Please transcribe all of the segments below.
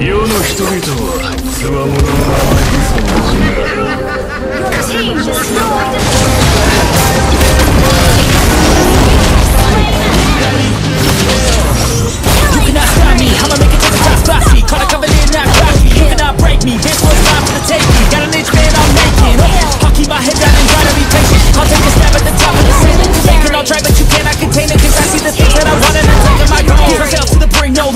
世の人々は強者の愛をYou cannot stop me, I'ma make it to the top bossy. Caught a covenant, not cocky. You cannot break me, this one's not for the taking. Got an inch, man, I'm making. I'll keep my head down and try to be patient. I'll take a stab at the top of the ceiling. You can all try, but you cannot contain it, cause I see the things that I want and I'm taking my own. Get myself to the brink, no.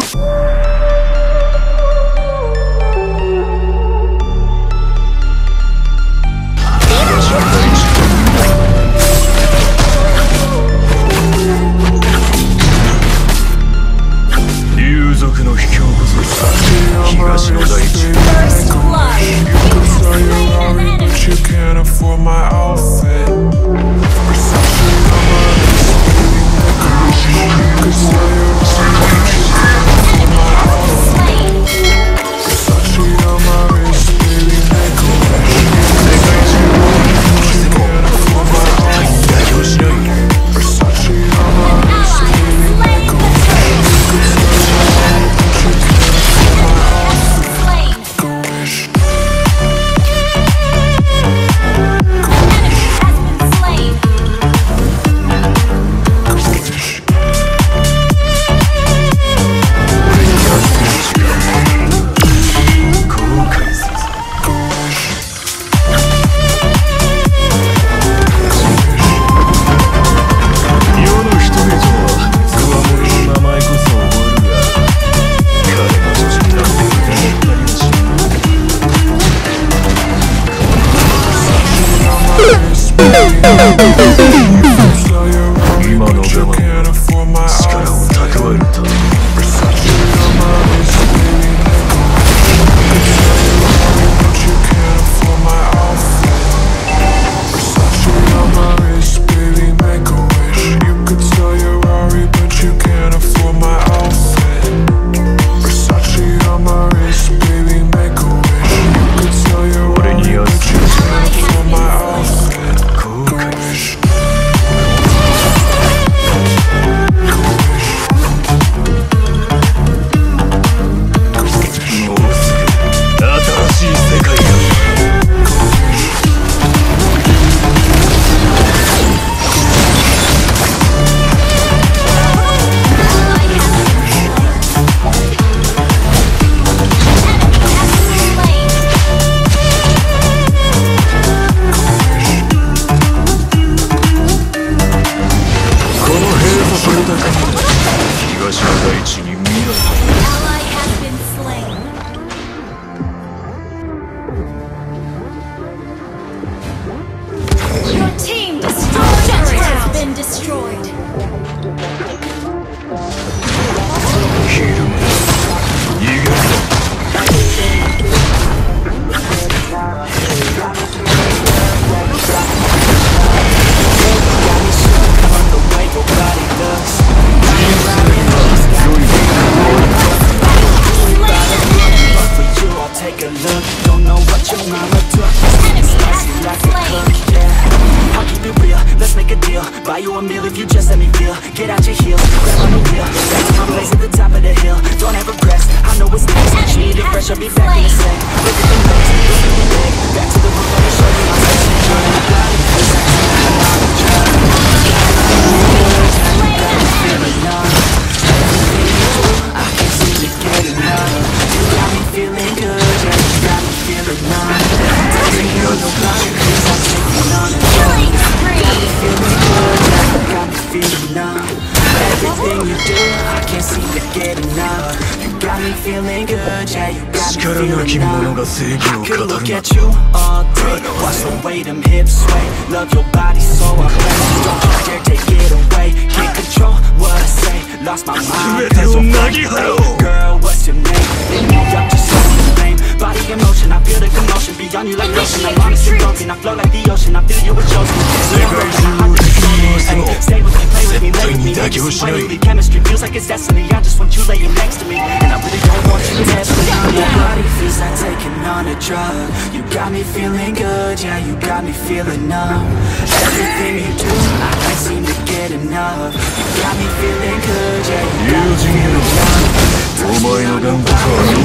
I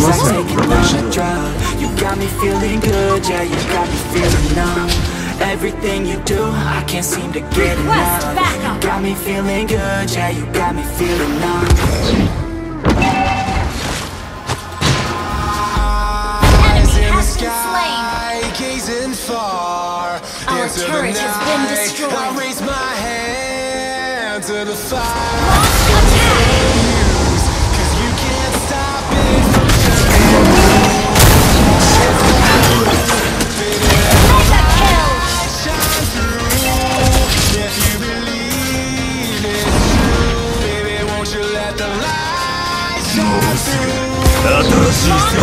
I've taken a drug. You got me feeling good, yeah, you got me feeling numb. Everything you do, I can't seem to get enough. You got me feeling good, yeah, you got me feeling numb. Eyes in the sky, gazing far into the night. Our turret has been destroyed. I raise my hand to the fire. I'll take a stab at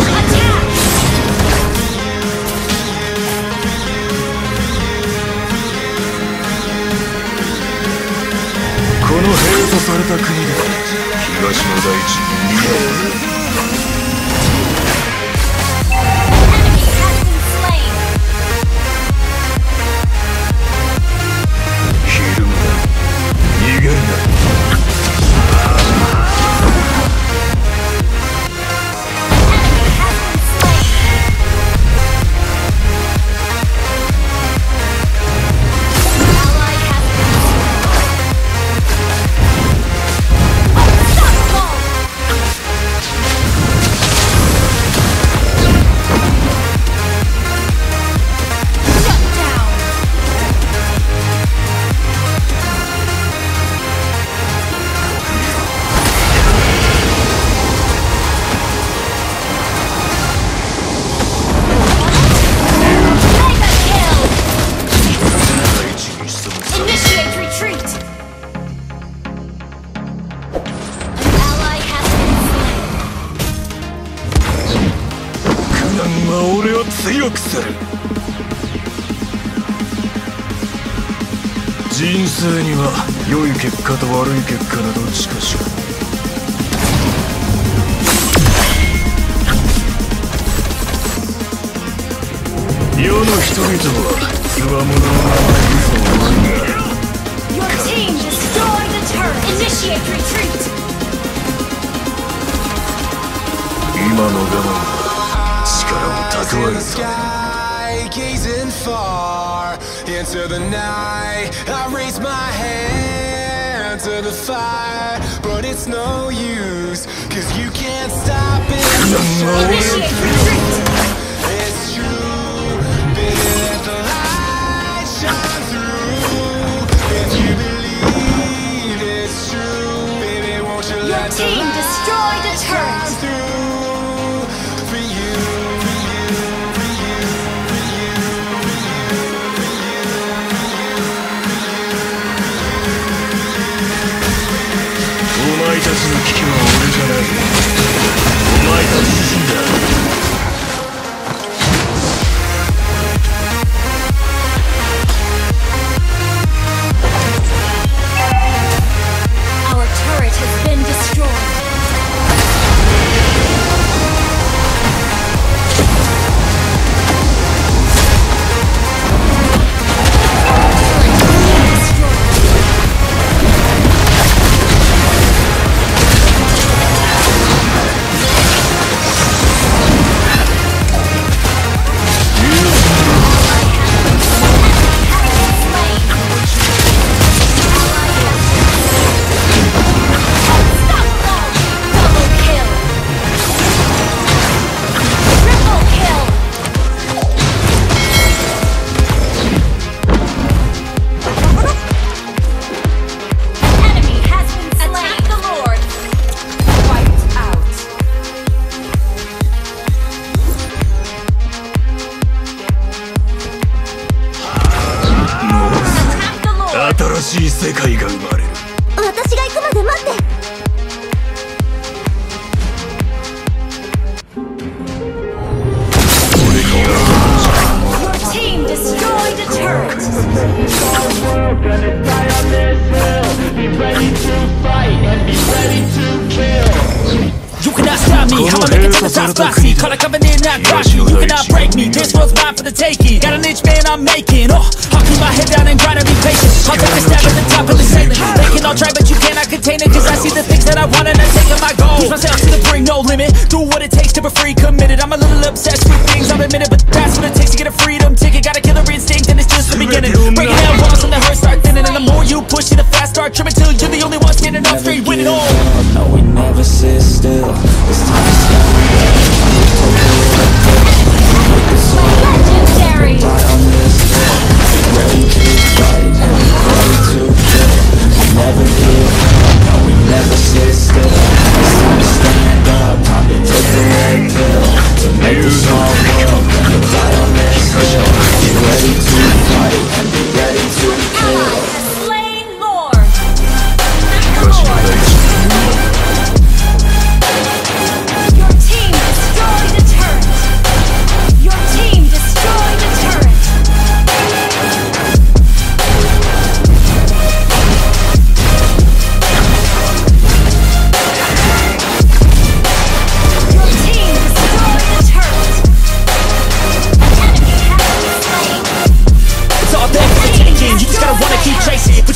the top of the ceiling. They can all try, but you can't and I contain it, cause I see the things that I want and I take on my goal. Push myself to the brink, no limit, do what it takes to be free, committed. I'm a little obsessed with things, I'll admit it, but that's what it takes to get a freedom ticket. Got a killer instinct and it's just the beginning. Breaking down walls and the hurt start thinning, and the more you push it, the fast start trimming till you're the only one standing up straight, winning all. No, we never sit still, it's time to stop.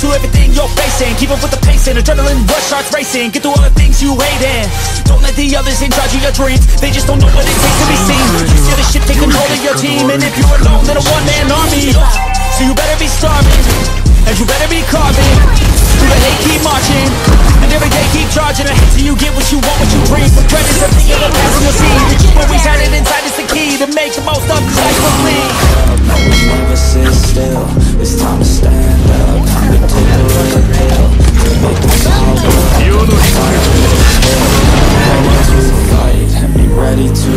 Everything you're facing, keep up with the pacing, adrenaline rush starts racing. Get through all the things you hate in. Don't let the others inside you your dreams, they just don't know what it takes to be seen. You feel the shit take control of your team, and if you're alone, then a one-man army. So you better be starving, and you better be carving. Through the hate, keep marching, and every day keep charging ahead till you get what you want, what you dream. Regret is a thing of the past, and you'll see that you've always had it inside. It's the key to make the most of your life, believe. No, we never sit still. It's time to stand up. Ready to